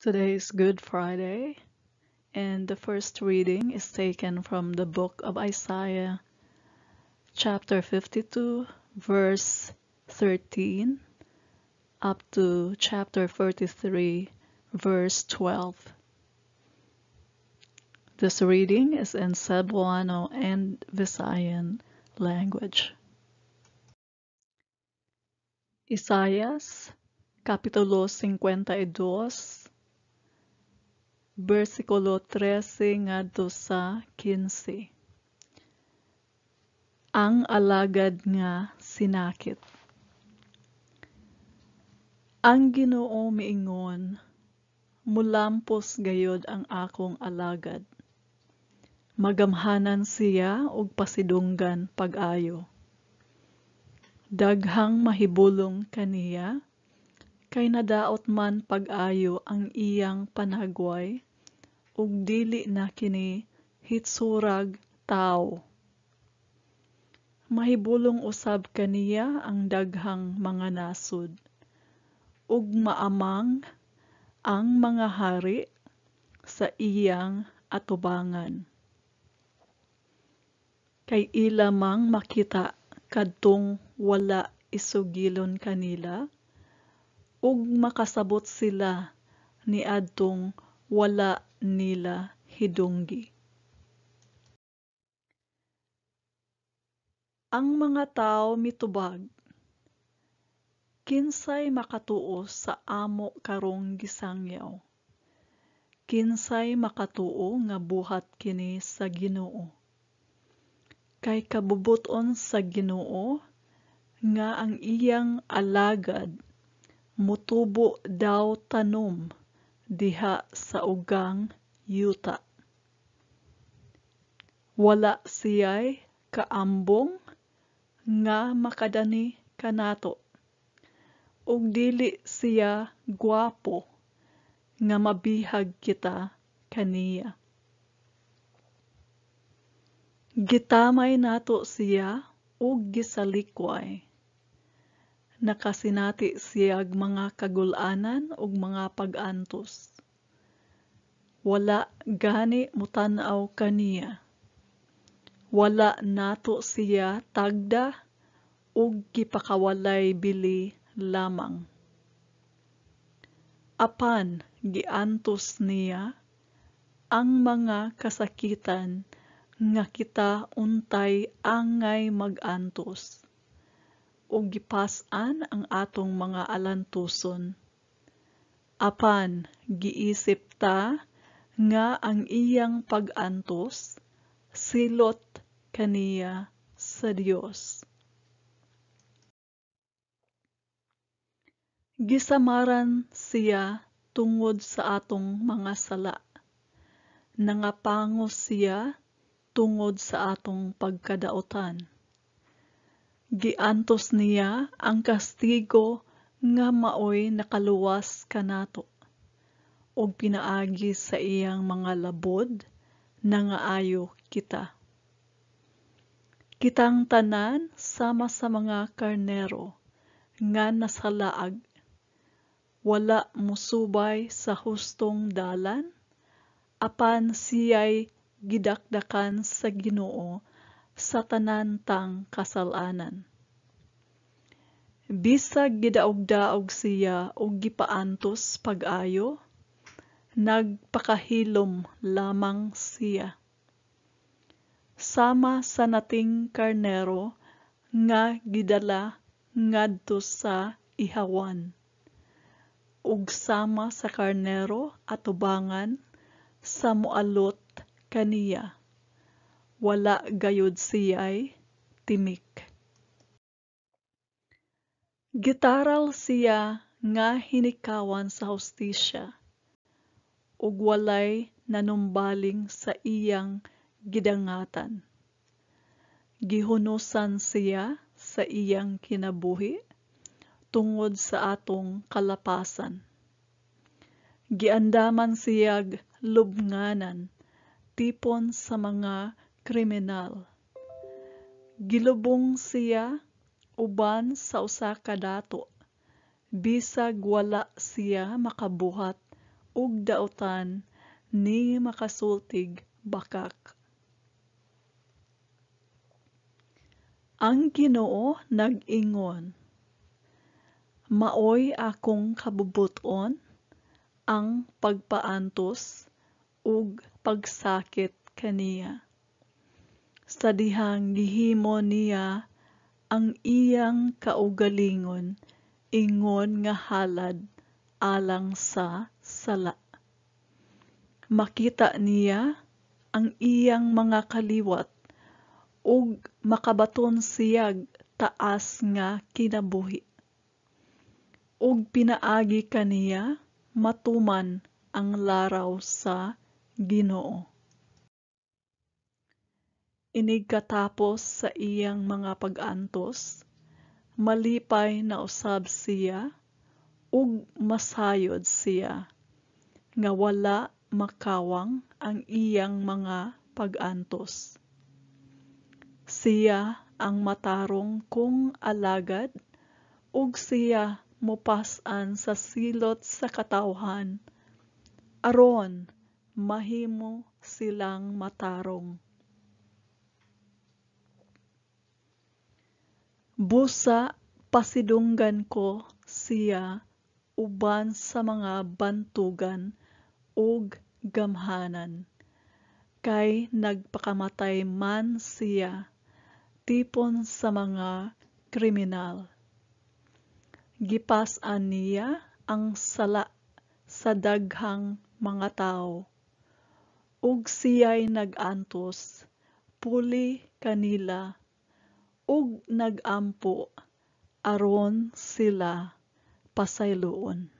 Today is Good Friday, and the first reading is taken from the book of Isaiah, chapter 52, verse 13, up to chapter 33, verse 12. This reading is in Cebuano and Visayan language. Isaías, capítulo 52, versículo 13 ngadto sa 15. Ang alagad nga sinakit. Ang Ginoo miingon, mulampos gayod ang akong alagad. Magamhanan siya og pasidunggan pag-ayo. Daghang mahibulong kaniya, kay nadaot man pag-ayo ang iyang panagway, ug dili na kini hitsurag tao. Mahibulong usab kaniya ang daghang mga nasud, ug maamang ang mga hari sa iyang atubangan. Kay ila mang makita kadtong wala isugilon kanila, ug makasabot sila niadtong wala nila hidunggi. Ang mga tao mitubag, kinsay makatuo sa amo karong gisangyaw, kinsay makatuo nga buhat kini sa Ginoo. Kay kabubuton sa Ginoo nga ang iyang alagad mutubo daw tanom diha sa ugang yuta. Wala siya'y kaambong nga makadani kanato, ug dili siya gwapo nga mabihag kita kaniya. Gitamay nato siya ug gisalikway. Nakasinati siyag mga kagulanan ug mga pag-antos. Wala gani mutanaw kaniya. Wala nato siya tagda ug gipakawalay bili lamang. Apan giantos niya ang mga kasakitan nga kita untay angay mag-antos, ug gipas-an ang atong mga alantuson. Apan giisip ta nga ang iyang pag-antos silot kaniya sa Dios. Gisamaran siya tungod sa atong mga sala. Nangapangos siya tungod sa atong pagkadaotan. Giantos niya ang kastigo nga maoy nakaluwas kanato, ug pinaagi sa iyang mga labod nangaayo kita. Kitang tanan sama sa mga karnero nga nasalaag, wala musubay sa hustong dalan, apan siya'y gidakdakan sa Ginoo sa tanantang kasalanan. Bisag gidaog-daog siya o gipaantos pag-ayo, nagpakahilom lamang siya. Sama sa nating karnero nga gidala ngadto sa ihawan, ug sama sa karnero atubangan sa mualot kaniya. Wala gayud siya'y timik. Gitaral siya nga hinikawan sa hustisya, ug walay nanumbaling sa iyang gidangatan. Gihunusan siya sa iyang kinabuhi tungod sa atong kalapasan. Giandaman siyag lubnganan tipon sa mga kriminal. Gilubong siya uban sa usa ka dato, bisag wala siya makabuhat ug dautan ni makasultig bakak. Ang Ginoo nag-ingon, maoy akong kabubuton ang pagpaantos ug pagsakit kaniya. Sa dihang gihimo niya ang iyang kaugalingon ingon nga halad alang sa sala. Makita niya ang iyang mga kaliwat ug makabaton siyag taas nga kinabuhi. Ug pinaagi kaniya matuman ang laraw sa Ginoo. Inigkatapos sa iyang mga pag-antos, malipay na usab siya ug masayod siya nga wala makawang ang iyang mga pag-antos. Siya ang matarong kong alagad ug siya mopasan sa silot sa katawhan aron mahimo silang matarong. Busa pasidunggan ko siya uban sa mga bantugan ug gamhanan, kay nagpakamatay man siya tipon sa mga kriminal. Gipas-an niya ang sala sa daghang mga tao, ug siya'y nag-antos puli kanila, ug nag-ampo aron sila pasayloon.